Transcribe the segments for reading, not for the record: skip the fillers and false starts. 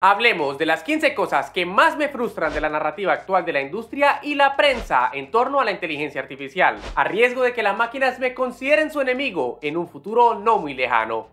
Hablemos de las 15 cosas que más me frustran de la narrativa actual de la industria y la prensa en torno a la inteligencia artificial, a riesgo de que las máquinas me consideren su enemigo en un futuro no muy lejano.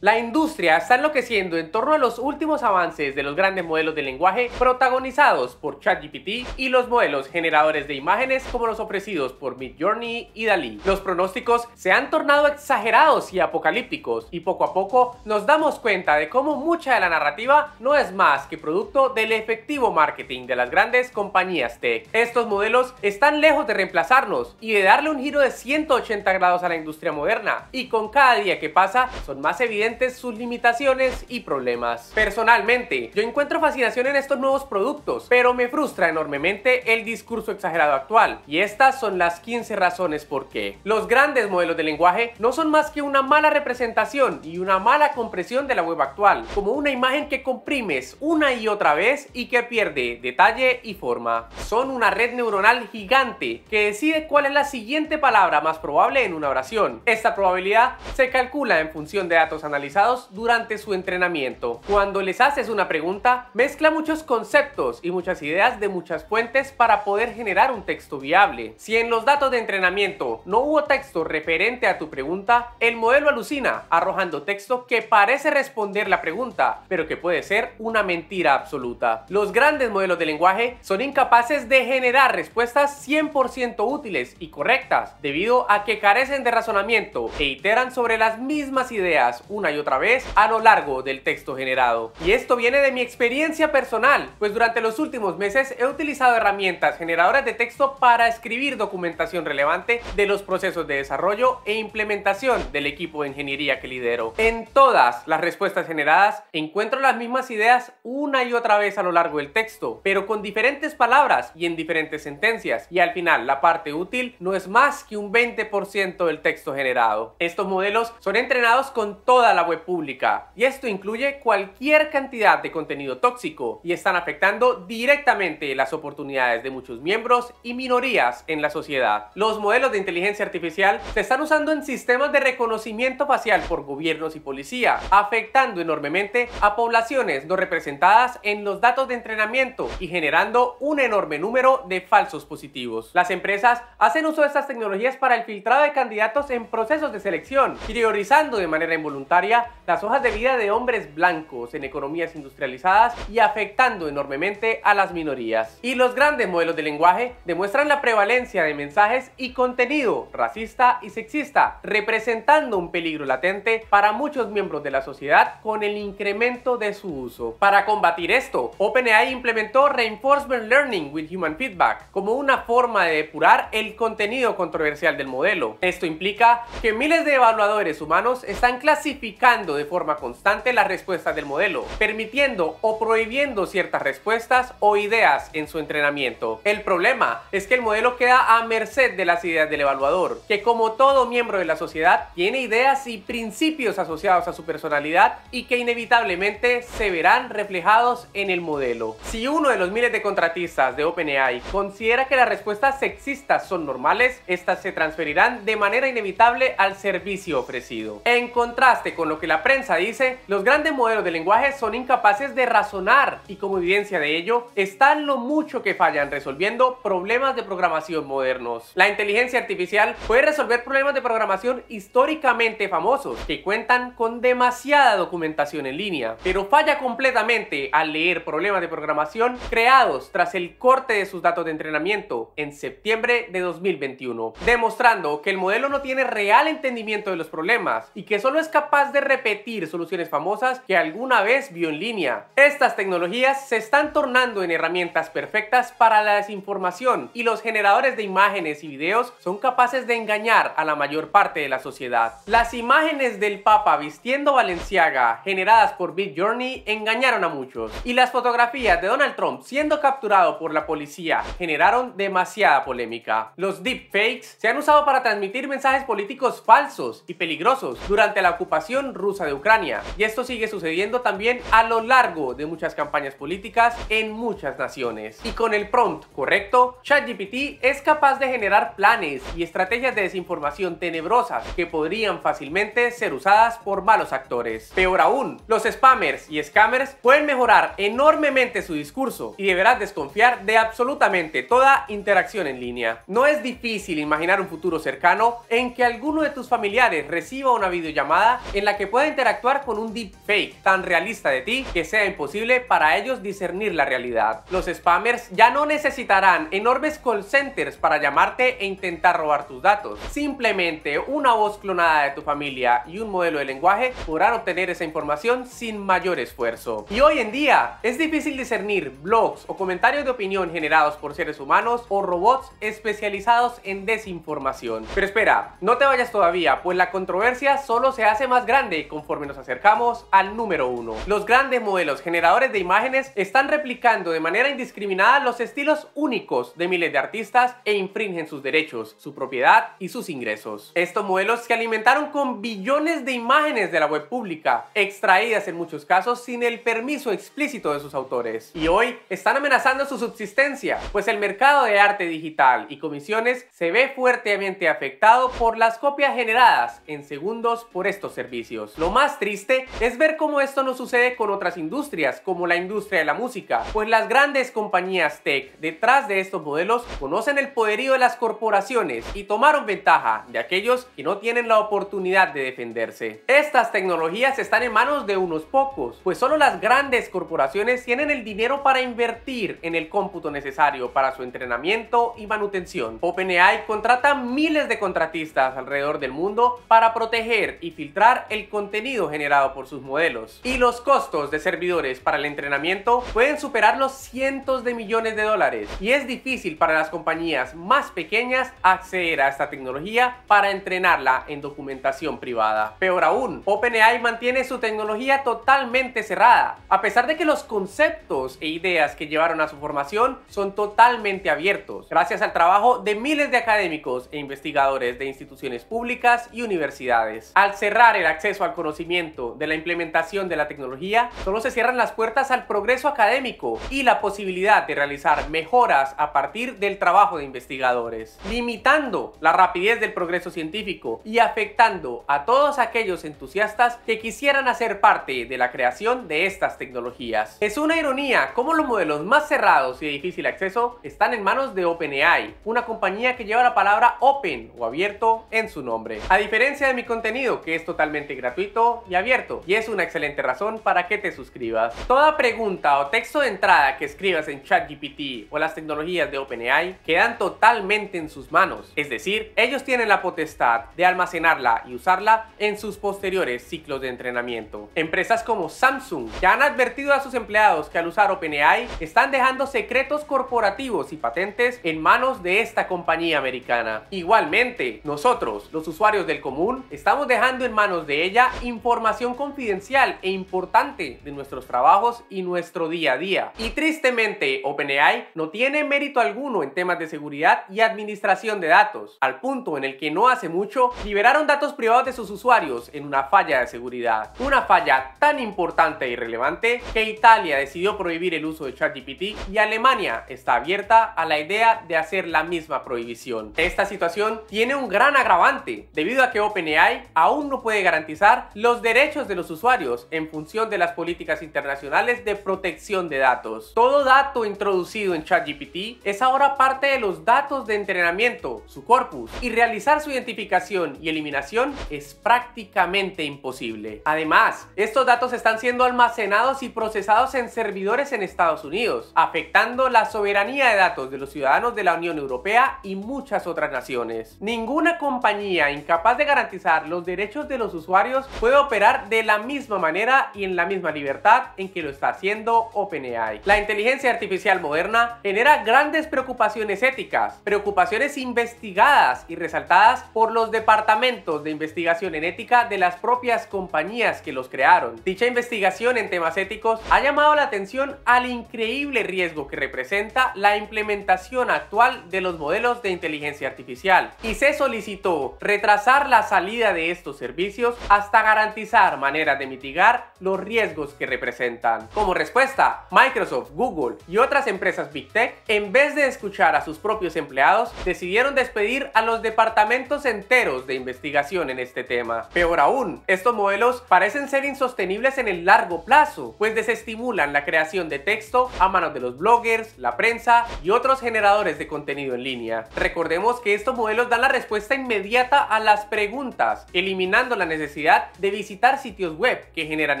La industria está enloqueciendo en torno a los últimos avances de los grandes modelos de lenguaje protagonizados por ChatGPT y los modelos generadores de imágenes como los ofrecidos por Midjourney y Dalí. Los pronósticos se han tornado exagerados y apocalípticos, y poco a poco nos damos cuenta de cómo mucha de la narrativa no es más que producto del efectivo marketing de las grandes compañías tech. Estos modelos están lejos de reemplazarnos y de darle un giro de 180 grados a la industria moderna, y con cada día que pasa son más evidentes sus limitaciones y problemas. Personalmente, yo encuentro fascinación en estos nuevos productos, pero me frustra enormemente el discurso exagerado actual, y estas son las 15 razones por qué. Los grandes modelos de lenguaje no son más que una mala representación y una mala compresión de la web actual, como una imagen que comprimes una y otra vez y que pierde detalle y forma. Son una red neuronal gigante que decide cuál es la siguiente palabra más probable en una oración. Esta probabilidad se calcula en función de datos analíticos durante su entrenamiento. Cuando les haces una pregunta, mezcla muchos conceptos y muchas ideas de muchas fuentes para poder generar un texto viable. Si en los datos de entrenamiento no hubo texto referente a tu pregunta, el modelo alucina, arrojando texto que parece responder la pregunta, pero que puede ser una mentira absoluta. Los grandes modelos de lenguaje son incapaces de generar respuestas 100% útiles y correctas, debido a que carecen de razonamiento e iteran sobre las mismas ideas una y otra vez a lo largo del texto generado. Y esto viene de mi experiencia personal, pues durante los últimos meses he utilizado herramientas generadoras de texto para escribir documentación relevante de los procesos de desarrollo e implementación del equipo de ingeniería que lidero. En todas las respuestas generadas encuentro las mismas ideas una y otra vez a lo largo del texto, pero con diferentes palabras y en diferentes sentencias, y al final la parte útil no es más que un 20% del texto generado. Estos modelos son entrenados con toda la web pública, y esto incluye cualquier cantidad de contenido tóxico, y están afectando directamente las oportunidades de muchos miembros y minorías en la sociedad. Los modelos de inteligencia artificial se están usando en sistemas de reconocimiento facial por gobiernos y policía, afectando enormemente a poblaciones no representadas en los datos de entrenamiento y generando un enorme número de falsos positivos. Las empresas hacen uso de estas tecnologías para el filtrado de candidatos en procesos de selección, priorizando de manera involuntaria las hojas de vida de hombres blancos en economías industrializadas y afectando enormemente a las minorías. Y los grandes modelos de lenguaje demuestran la prevalencia de mensajes y contenido racista y sexista, representando un peligro latente para muchos miembros de la sociedad con el incremento de su uso. Para combatir esto, OpenAI implementó Reinforcement Learning with Human Feedback como una forma de depurar el contenido controversial del modelo. Esto implica que miles de evaluadores humanos están clasificando de forma constante las respuestas del modelo, permitiendo o prohibiendo ciertas respuestas o ideas en su entrenamiento. El problema es que el modelo queda a merced de las ideas del evaluador, que como todo miembro de la sociedad tiene ideas y principios asociados a su personalidad y que inevitablemente se verán reflejados en el modelo. Si uno de los miles de contratistas de OpenAI considera que las respuestas sexistas son normales, estas se transferirán de manera inevitable al servicio ofrecido. En contraste con lo que la prensa dice, los grandes modelos de lenguaje son incapaces de razonar, y como evidencia de ello está lo mucho que fallan resolviendo problemas de programación modernos. La inteligencia artificial puede resolver problemas de programación históricamente famosos, que cuentan con demasiada documentación en línea, pero falla completamente al leer problemas de programación creados tras el corte de sus datos de entrenamiento en septiembre de 2021, demostrando que el modelo no tiene real entendimiento de los problemas y que solo es capaz de repetir soluciones famosas que alguna vez vio en línea. Estas tecnologías se están tornando en herramientas perfectas para la desinformación, y los generadores de imágenes y videos son capaces de engañar a la mayor parte de la sociedad. Las imágenes del Papa vistiendo Balenciaga generadas por Midjourney engañaron a muchos, y las fotografías de Donald Trump siendo capturado por la policía generaron demasiada polémica. Los deepfakes se han usado para transmitir mensajes políticos falsos y peligrosos durante la ocupación invasión rusa de Ucrania. Y esto sigue sucediendo también a lo largo de muchas campañas políticas en muchas naciones. Y con el prompt correcto, ChatGPT es capaz de generar planes y estrategias de desinformación tenebrosas que podrían fácilmente ser usadas por malos actores. Peor aún, los spammers y scammers pueden mejorar enormemente su discurso y deberás desconfiar de absolutamente toda interacción en línea. No es difícil imaginar un futuro cercano en que alguno de tus familiares reciba una videollamada en la que pueda interactuar con un deepfake tan realista de ti que sea imposible para ellos discernir la realidad. Los spammers ya no necesitarán enormes call centers para llamarte e intentar robar tus datos. Simplemente una voz clonada de tu familia y un modelo de lenguaje podrán obtener esa información sin mayor esfuerzo. Y hoy en día es difícil discernir blogs o comentarios de opinión generados por seres humanos o robots especializados en desinformación. Pero espera, no te vayas todavía, pues la controversia solo se hace más grande conforme nos acercamos al número 1. Los grandes modelos generadores de imágenes están replicando de manera indiscriminada los estilos únicos de miles de artistas e infringen sus derechos, su propiedad y sus ingresos. Estos modelos se alimentaron con billones de imágenes de la web pública, extraídas en muchos casos sin el permiso explícito de sus autores. Y hoy están amenazando su subsistencia, pues el mercado de arte digital y comisiones se ve fuertemente afectado por las copias generadas en segundos por estos servicios. Lo más triste es ver cómo esto no sucede con otras industrias, como la industria de la música, pues las grandes compañías tech detrás de estos modelos conocen el poderío de las corporaciones y tomaron ventaja de aquellos que no tienen la oportunidad de defenderse. Estas tecnologías están en manos de unos pocos, pues solo las grandes corporaciones tienen el dinero para invertir en el cómputo necesario para su entrenamiento y manutención. OpenAI contrata miles de contratistas alrededor del mundo para proteger y filtrar el contenido generado por sus modelos. Y los costos de servidores para el entrenamiento pueden superar los cientos de millones de dólares, y es difícil para las compañías más pequeñas acceder a esta tecnología para entrenarla en documentación privada. Peor aún, OpenAI mantiene su tecnología totalmente cerrada, a pesar de que los conceptos e ideas que llevaron a su formación son totalmente abiertos, gracias al trabajo de miles de académicos e investigadores de instituciones públicas y universidades. Al cerrar el acceso al conocimiento de la implementación de la tecnología, solo se cierran las puertas al progreso académico y la posibilidad de realizar mejoras a partir del trabajo de investigadores, limitando la rapidez del progreso científico y afectando a todos aquellos entusiastas que quisieran hacer parte de la creación de estas tecnologías. Es una ironía cómo los modelos más cerrados y de difícil acceso están en manos de OpenAI, una compañía que lleva la palabra open o abierto en su nombre. A diferencia de mi contenido, que es totalmente gratuito y abierto, y es una excelente razón para que te suscribas. Toda pregunta o texto de entrada que escribas en ChatGPT o las tecnologías de OpenAI quedan totalmente en sus manos, es decir, ellos tienen la potestad de almacenarla y usarla en sus posteriores ciclos de entrenamiento. Empresas como Samsung ya han advertido a sus empleados que al usar OpenAI están dejando secretos corporativos y patentes en manos de esta compañía americana. Igualmente, nosotros, los usuarios del común, estamos dejando en manos de ella información confidencial e importante de nuestros trabajos y nuestro día a día. Y tristemente, OpenAI no tiene mérito alguno en temas de seguridad y administración de datos, al punto en el que no hace mucho liberaron datos privados de sus usuarios en una falla de seguridad. Una falla tan importante y relevante que Italia decidió prohibir el uso de ChatGPT y Alemania está abierta a la idea de hacer la misma prohibición. Esta situación tiene un gran agravante, debido a que OpenAI aún no puede garantizar los derechos de los usuarios en función de las políticas internacionales de protección de datos. Todo dato introducido en ChatGPT es ahora parte de los datos de entrenamiento, su corpus, y realizar su identificación y eliminación es prácticamente imposible. Además, estos datos están siendo almacenados y procesados en servidores en Estados Unidos, afectando la soberanía de datos de los ciudadanos de la Unión Europea y muchas otras naciones. Ninguna compañía incapaz de garantizar los derechos de los usuarios puede operar de la misma manera y en la misma libertad en que lo está haciendo OpenAI. La inteligencia artificial moderna genera grandes preocupaciones éticas, preocupaciones investigadas y resaltadas por los departamentos de investigación en ética de las propias compañías que los crearon. Dicha investigación en temas éticos ha llamado la atención al increíble riesgo que representa la implementación actual de los modelos de inteligencia artificial, y se solicitó retrasar la salida de estos servicios hasta garantizar maneras de mitigar los riesgos que representan. Como respuesta, Microsoft, Google y otras empresas Big Tech, en vez de escuchar a sus propios empleados, decidieron despedir a los departamentos enteros de investigación en este tema. Peor aún, estos modelos parecen ser insostenibles en el largo plazo, pues desestimulan la creación de texto a manos de los bloggers, la prensa y otros generadores de contenido en línea. Recordemos que estos modelos dan la respuesta inmediata a las preguntas, eliminando la necesidad de visitar sitios web que generan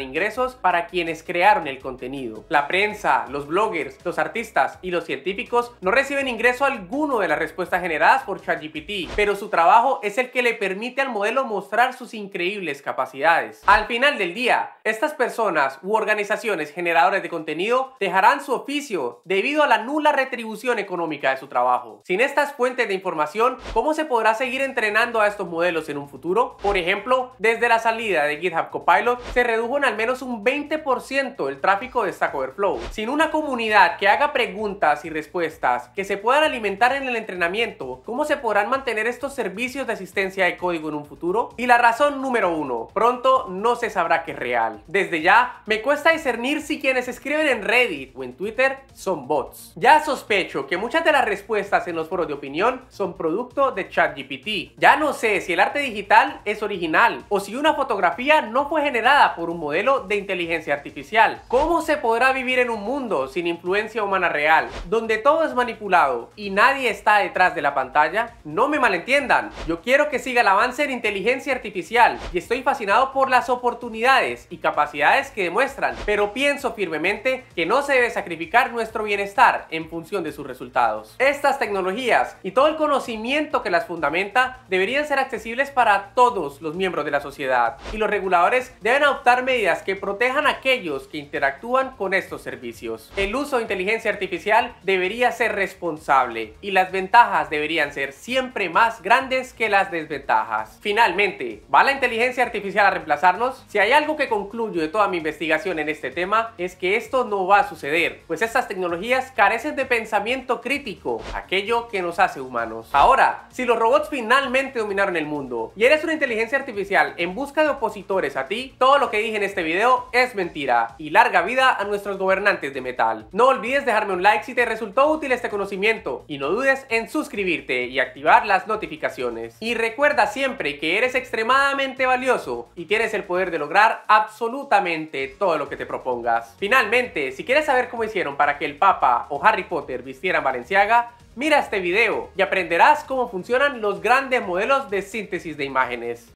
ingresos para quienes crearon el contenido. La prensa, los bloggers, los artistas y los científicos no reciben ingreso alguno de las respuestas generadas por ChatGPT, pero su trabajo es el que le permite al modelo mostrar sus increíbles capacidades. Al final del día, estas personas u organizaciones generadores de contenido dejarán su oficio debido a la nula retribución económica de su trabajo. Sin estas fuentes de información, ¿cómo se podrá seguir entrenando a estos modelos en un futuro? Por ejemplo, desde la salida de GitHub Copilot se redujo en al menos un 20% el tráfico de Stack Overflow. Sin una comunidad que haga preguntas y respuestas que se puedan alimentar en el entrenamiento, ¿cómo se podrán mantener estos servicios de asistencia de código en un futuro? Y la razón número uno, pronto no se sabrá que es real. Desde ya, me cuesta discernir si quienes escriben en Reddit o en Twitter son bots. Ya sospecho que muchas de las respuestas en los foros de opinión son producto de ChatGPT. Ya no sé si el arte digital es original o si una fotografía no fue generada por un modelo de inteligencia artificial. ¿Cómo se podrá vivir en un mundo sin influencia humana real, donde todo es manipulado y nadie está detrás de la pantalla? No me malentiendan, yo quiero que siga el avance en inteligencia artificial y estoy fascinado por las oportunidades y capacidades que demuestran, pero pienso firmemente que no se debe sacrificar nuestro bienestar en función de sus resultados. Estas tecnologías y todo el conocimiento que las fundamenta deberían ser accesibles para todos los miembros de la sociedad, y los reguladores deben adoptar medidas que protejan a aquellos que interactúan con estos servicios. El uso de inteligencia artificial debería ser responsable y las ventajas deberían ser siempre más grandes que las desventajas. Finalmente, ¿va la inteligencia artificial a reemplazarnos? Si hay algo que concluyo de toda mi investigación en este tema es que esto no va a suceder, pues estas tecnologías carecen de pensamiento crítico, aquello que nos hace humanos. Ahora, si los robots finalmente dominaron el mundo y eres una inteligencia artificial en busca de opositores a ti, todo lo que dije en este video es mentira, y larga vida a nuestros gobernantes de metal. No olvides dejarme un like si te resultó útil este conocimiento y no dudes en suscribirte y activar las notificaciones. Y recuerda siempre que eres extremadamente valioso y tienes el poder de lograr absolutamente todo lo que te propongas. Finalmente, si quieres saber cómo hicieron para que el Papa o Harry Potter vistieran Balenciaga, mira este video y aprenderás cómo funcionan los grandes modelos de síntesis de imágenes.